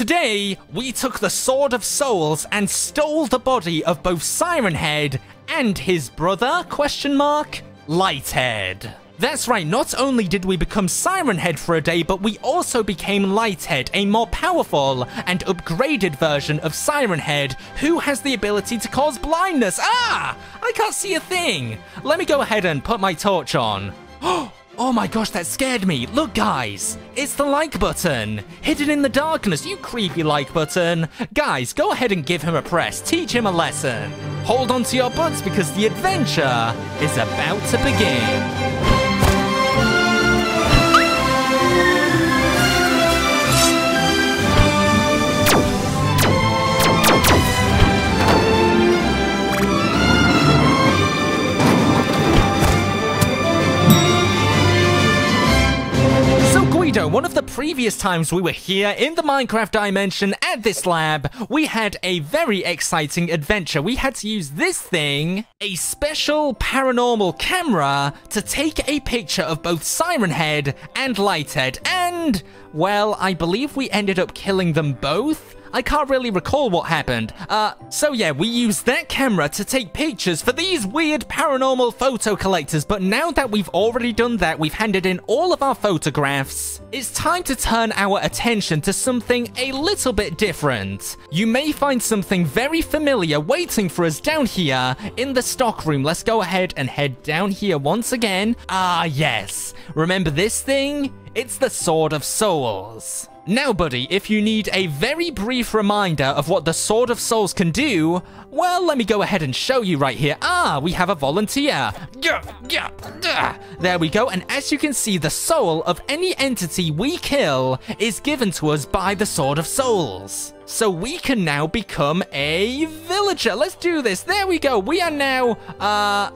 Today, we took the Sword of Souls and stole the body of both Siren Head and his brother, Light Head. That's right, not only did we become Siren Head for a day, but we also became Light Head, a more powerful and upgraded version of Siren Head, who has the ability to cause blindness. Ah! I can't see a thing! Let me go ahead and put my torch on. Oh my gosh, that scared me. Look, guys, it's the like button. Hidden in the darkness, you creepy like button. Guys, go ahead and give him a press. Teach him a lesson. Hold on to your butts because the adventure is about to begin. One of the previous times we were here in the Minecraft dimension at this lab, we had a very exciting adventure. We had to use this thing, a special paranormal camera, to take a picture of both Siren Head and Light Head. And, well, I believe we ended up killing them both. I can't really recall what happened. So yeah, we used that camera to take pictures for these weird paranormal photo collectors, but now that we've already done that, we've handed in all of our photographs, it's time to turn our attention to something a little bit different. You may find something very familiar waiting for us down here in the stockroom. Let's go ahead and head down here once again. Ah, yes. Remember this thing? It's the Sword of Souls. Now, buddy, if you need a very brief reminder of what the Sword of Souls can do, well, let me go ahead and show you right here. Ah, we have a volunteer. There we go. And as you can see, the soul of any entity we kill is given to us by the Sword of Souls. So we can now become a villager. Let's do this. There we go. We are now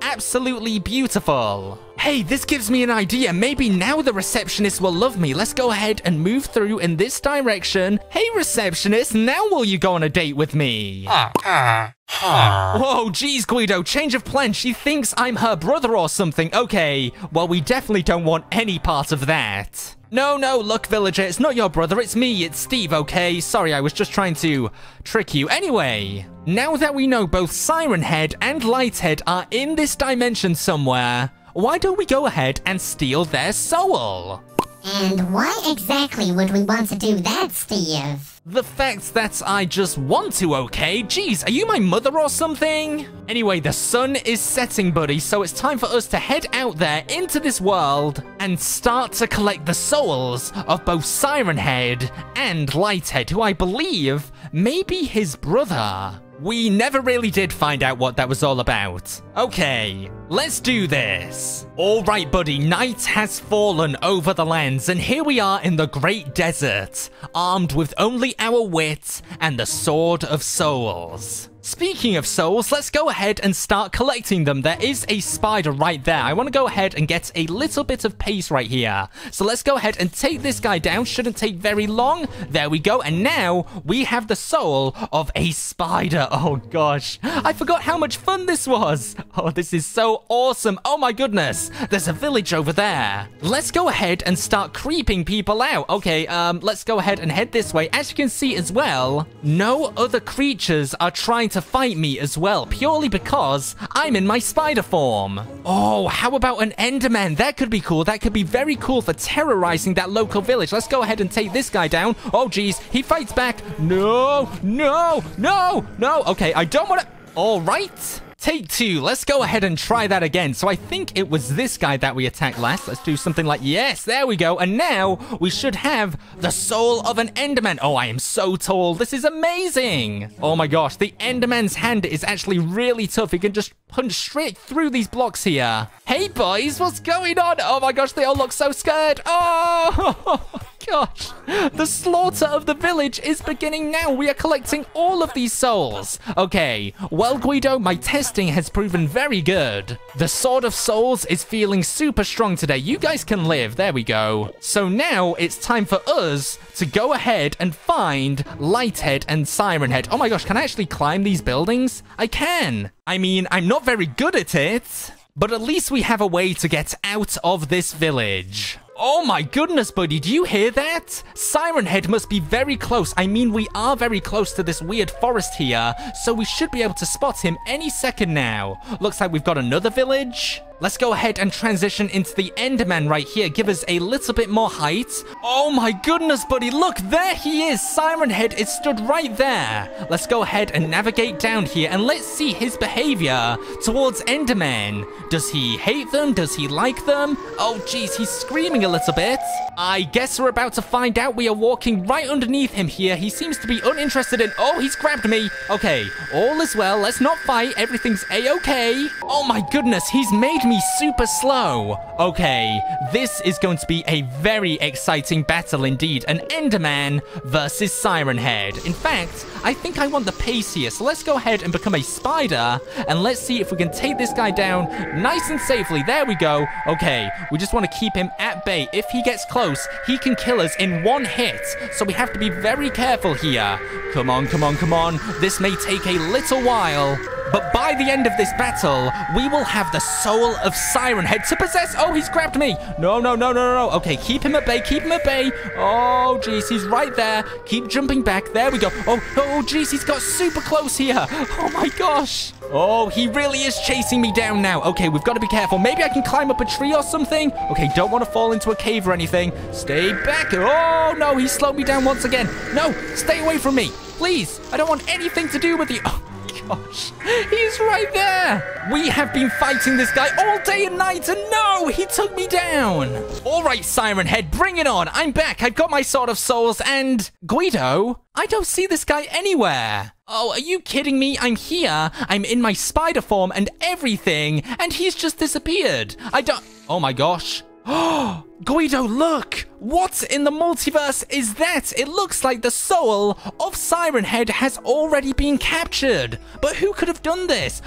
absolutely beautiful. Hey, this gives me an idea. Maybe now the receptionist will love me. Let's go ahead and move through in this direction. Hey, receptionist, now will you go on a date with me? Whoa, geez, Guido, change of plan. She thinks I'm her brother or something. Okay, well, we definitely don't want any part of that. No, no, look, villager, it's not your brother, it's me, it's Steve, okay? Sorry, I was just trying to trick you. Anyway, now that we know both Siren Head and Light Head are in this dimension somewhere, why don't we go ahead and steal their soul? And why exactly would we want to do that, Steve? The fact that I just want to, okay? Jeez, are you my mother or something? Anyway, the sun is setting, buddy, so it's time for us to head out there into this world and start to collect the souls of both Siren Head and Light Head, who I believe may be his brother. We never really did find out what that was all about. Okay, let's do this. All right, buddy, night has fallen over the lands, and here we are in the great desert, armed with only our wit and the Sword of Souls. Speaking of souls, let's go ahead and start collecting them. There is a spider right there. I want to go ahead and get a little bit of pace right here. So let's go ahead and take this guy down. Shouldn't take very long. There we go. And now we have the soul of a spider. Oh, gosh. I forgot how much fun this was. Oh, this is so awesome. Oh, my goodness. There's a village over there. Let's go ahead and start creeping people out. Okay, let's go ahead and head this way. As you can see as well, no other creatures are trying to fight me as well, purely because I'm in my spider form. Oh, how about an Enderman? That could be cool. That could be very cool for terrorizing that local village. Let's go ahead and take this guy down. Oh, geez. He fights back. No, no, no, no. Okay, I don't want to... All right. Take two. Let's go ahead and try that again. So I think it was this guy that we attacked last. Let's do something like, yes, there we go. And now we should have the soul of an Enderman. Oh, I am so tall. This is amazing. Oh my gosh. The Enderman's hand is actually really tough. He can just punch straight through these blocks here. Hey boys, what's going on? Oh my gosh. They all look so scared. Oh, gosh, the slaughter of the village is beginning now. We are collecting all of these souls. Okay, well, Guido, my testing has proven very good. The Sword of Souls is feeling super strong today. You guys can live. There we go. So now it's time for us to go ahead and find Light Head and Siren Head. Oh my gosh, can I actually climb these buildings? I can. I mean, I'm not very good at it, but at least we have a way to get out of this village. Oh my goodness, buddy, do you hear that? Siren Head must be very close. I mean, we are very close to this weird forest here, so we should be able to spot him any second now. Looks like we've got another village. Let's go ahead and transition into the Enderman right here. Give us a little bit more height. Oh my goodness, buddy. Look, there he is. Siren Head is stood right there. Let's go ahead and navigate down here and let's see his behavior towards Enderman. Does he hate them? Does he like them? Oh, geez, he's screaming a little bit. I guess we're about to find out. We are walking right underneath him here. He seems to be uninterested in... Oh, he's grabbed me. Okay, all is well. Let's not fight. Everything's a-okay. Oh my goodness, he's made me super slow. Okay, this is going to be a very exciting battle indeed. An Enderman versus Siren Head. In fact, I think I want the pace here, so let's go ahead and become a spider and let's see if we can take this guy down nice and safely. There we go. Okay, we just want to keep him at bay. If he gets close, he can kill us in one hit, so we have to be very careful here. Come on, come on, come on. This may take a little while, but by the end of this battle, we will have the soul of Siren Head to possess. Oh, he's grabbed me. No, no, no, no, no. Okay, keep him at bay. Keep him at bay. Oh, jeez, he's right there. Keep jumping back. There we go. Oh, oh, jeez, he's got super close here. Oh, my gosh. Oh, he really is chasing me down now. Okay, we've got to be careful. Maybe I can climb up a tree or something. Okay, don't want to fall into a cave or anything. Stay back. Oh, no, he slowed me down once again. No, stay away from me. Please, I don't want anything to do with you. Oh. Gosh, he's right there. We have been fighting this guy all day and night, and no, he took me down. All right, Siren Head, bring it on. I'm back. I've got my Sword of Souls, and Guido, I don't see this guy anywhere. Oh, are you kidding me? I'm here. I'm in my spider form and everything, and he's just disappeared. I don't... Oh, my gosh. Oh, Guido, look! What in the multiverse is that? It looks like the soul of Siren Head has already been captured. But who could have done this?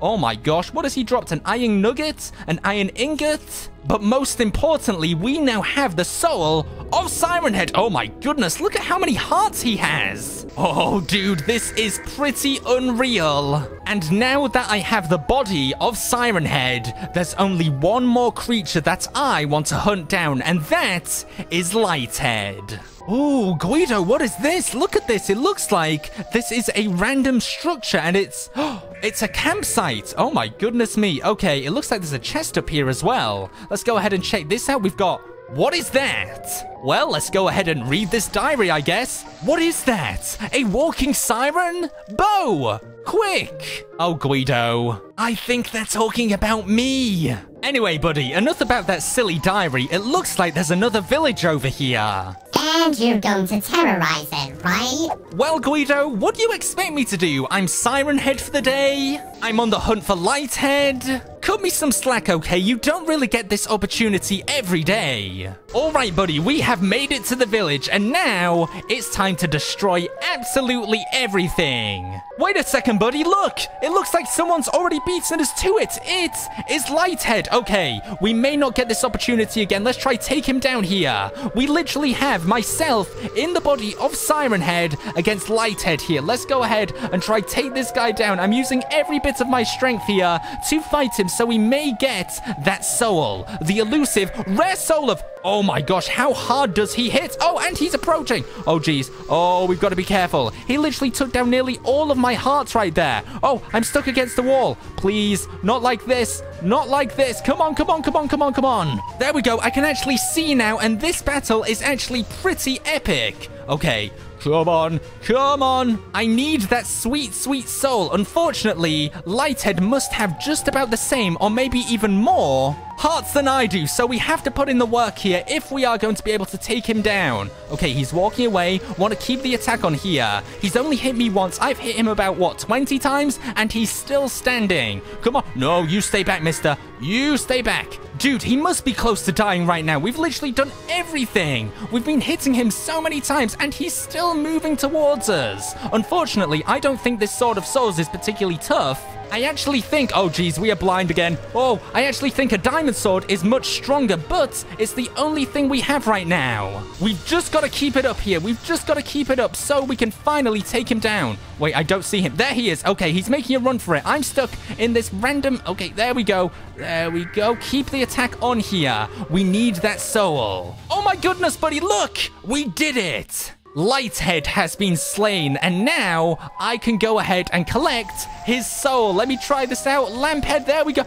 Oh my gosh, what has he dropped? An iron nugget? An iron ingot? But most importantly, we now have the soul of Siren Head. Oh my goodness, look at how many hearts he has. Oh, dude, this is pretty unreal. And now that I have the body of Siren Head, there's only one more creature that I want to hunt down, and that is Light Head. Oh, Guido, what is this? Look at this. It looks like this is a random structure, and it's a campsite. Oh my goodness me. Okay, it looks like there's a chest up here as well. Let's go ahead and check this out. We've got... What is that? Well, let's go ahead and read this diary, I guess. What is that? A walking siren? Bo! Quick! Oh, Guido. I think they're talking about me. Anyway, buddy, enough about that silly diary. It looks like there's another village over here. And you're going to terrorize it, right? Well, Guido, what do you expect me to do? I'm Siren Head for the day. I'm on the hunt for Light Head. Cut me some slack, okay? You don't really get this opportunity every day. All right, buddy, we have made it to the village, and now it's time to destroy absolutely everything. Wait a second, buddy, look! It looks like someone's already beaten us to it. It is Light Head. Okay, we may not get this opportunity again. Let's try take him down here. We literally have myself in the body of Siren Head against Light Head here. Let's go ahead and try take this guy down. I'm using every bit of my strength here to fight him, so we may get that soul, the elusive rare soul of... Oh my gosh, how hard does he hit? Oh, and he's approaching. Oh, geez. Oh, we've got to be careful. He literally took down nearly all of my hearts right there. Oh, I'm stuck against the wall. Please, not like this. Not like this. Come on, come on, come on, come on, come on. There we go. I can actually see now, and this battle is actually pretty epic. Okay, come on, come on. I need that sweet, sweet soul. Unfortunately, Light Head must have just about the same, or maybe even more, hearts than I do, so we have to put in the work here if we are going to be able to take him down. Okay, he's walking away. Want to keep the attack on here. He's only hit me once. I've hit him about, what, 20 times? And he's still standing. Come on. No, you stay back, mister. You stay back. Dude, he must be close to dying right now. We've literally done everything. We've been hitting him so many times, and he's still moving towards us. Unfortunately, I don't think this Sword of Souls is particularly tough, I actually think... Oh, geez, we are blind again. Oh, I actually think a diamond sword is much stronger, but it's the only thing we have right now. We've just got to keep it up here. We've just got to keep it up so we can finally take him down. Wait, I don't see him. There he is. Okay, he's making a run for it. I'm stuck in this random... Okay, there we go. There we go. Keep the attack on here. We need that soul. Oh, my goodness, buddy. Look, we did it. Light Head has been slain, and now I can go ahead and collect his soul. Let me try this out. Lamp Head, there we go.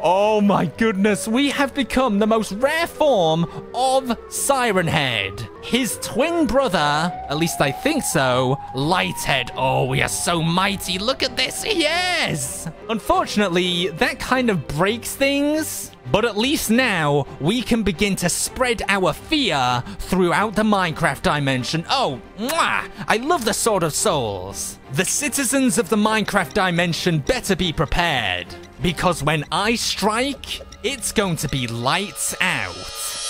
Oh my goodness, we have become the most rare form of Siren Head. His twin brother, at least I think so, Light Head. Oh, we are so mighty. Look at this. Yes! Unfortunately, that kind of breaks things. But at least now, we can begin to spread our fear throughout the Minecraft dimension. Oh, mwah! I love the Sword of Souls. The citizens of the Minecraft dimension better be prepared. Because when I strike, it's going to be lights out.